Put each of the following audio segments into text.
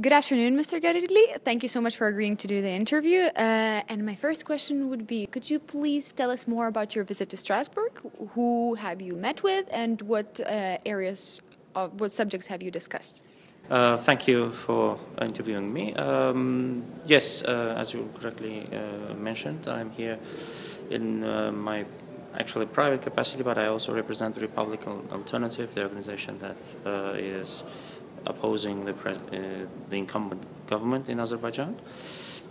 Good afternoon, Mr. Garidli. Thank you so much for agreeing to do the interview. And my first question would be, could you please tell us more about your visit to Strasbourg? Who have you met with and what areas, what subjects have you discussed? Thank you for interviewing me. Yes, as you correctly mentioned, I'm here in my actually private capacity, but I also represent the Republican Alternative, the organization that is opposing the incumbent government in Azerbaijan.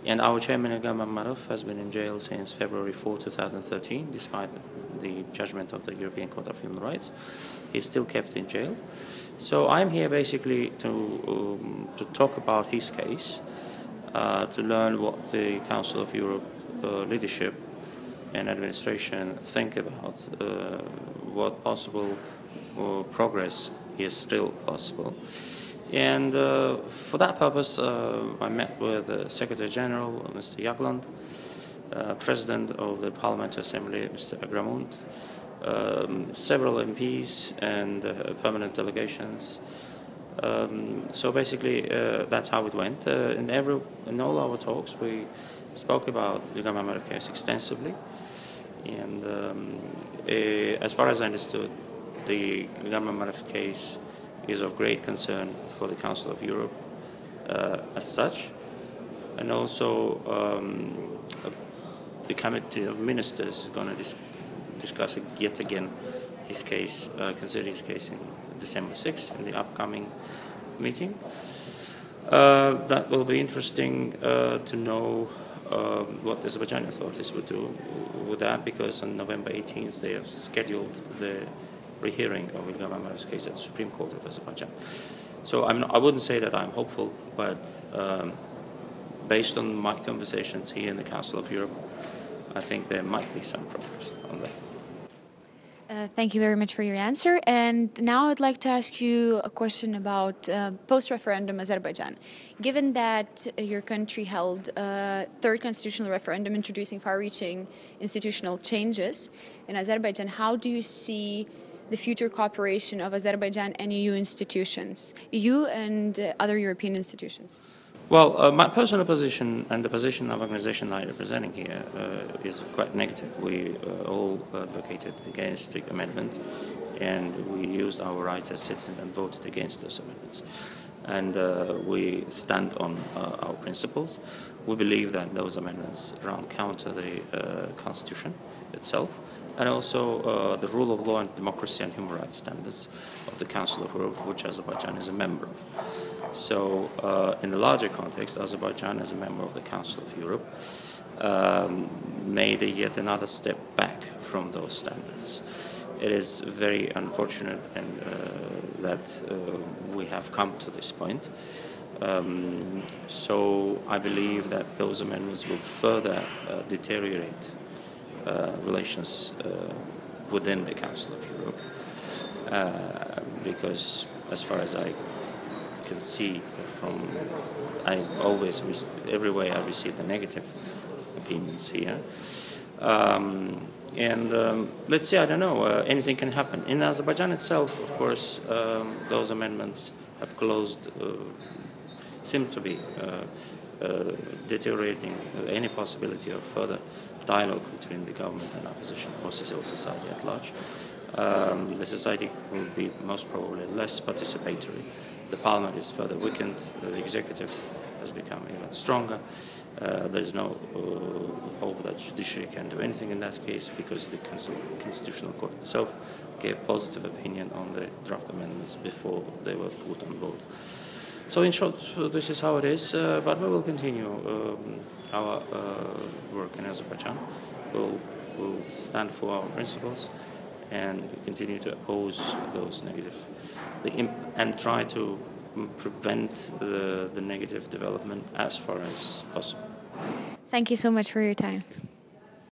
And our chairman, Ilgar Mammadov, has been in jail since February 4, 2013, despite the judgment of the European Court of Human Rights. He's still kept in jail. So I'm here basically to talk about his case, to learn what the Council of Europe leadership and administration think about what possible progress is still possible. And for that purpose, I met with the Secretary General, Mr. Jagland, President of the Parliamentary Assembly, Mr. Abramund, several MPs and permanent delegations. So basically, that's how it went. In all our talks, we spoke about the Ilgar Mammadov case extensively. And as far as I understood, the Ilgar Mammadov case is of great concern for the Council of Europe as such, and also the Committee of Ministers is going to discuss yet again his case, considering his case in December 6th in the upcoming meeting. That will be interesting to know what the Azerbaijani authorities would do with that, because on November 18th they have scheduled the rehearing of Ilgar Mammadov's case at the Supreme Court of Azerbaijan. So I wouldn't say that I'm hopeful, but based on my conversations here in the Council of Europe, I think there might be some progress on that. Thank you very much for your answer. And now I'd like to ask you a question about post-referendum Azerbaijan. Given that your country held a third constitutional referendum introducing far-reaching institutional changes in Azerbaijan, how do you see the future cooperation of Azerbaijan and EU institutions, EU and other European institutions? Well, my personal position and the position of the organization I'm representing here is quite negative. We all advocated against the amendment, and we used our rights as citizens and voted against those amendments. And we stand on our principles. We believe that those amendments run counter the Constitution itself, and also the rule of law and democracy and human rights standards of the Council of Europe, which Azerbaijan is a member of. So in the larger context, Azerbaijan as a member of the Council of Europe made yet another step back from those standards. It is very unfortunate and, that we have come to this point. So I believe that those amendments will further deteriorate relations within the Council of Europe, because as far as I can see, from everywhere I receive the negative opinions here, and let's see, I don't know, anything can happen. In Azerbaijan itself, of course, those amendments have closed, seem to be deteriorating any possibility of further dialogue between the government and opposition or civil society at large. The society will be most probably less participatory. The parliament is further weakened. The executive has become even stronger. There's no hope that judiciary can do anything in that case, because the Constitutional Court itself gave positive opinion on the draft amendments before they were put on vote. So in short, this is how it is, but we will continue our work in Azerbaijan. We'll stand for our principles and continue to oppose those negative and try to prevent the negative development as far as possible. Thank you so much for your time.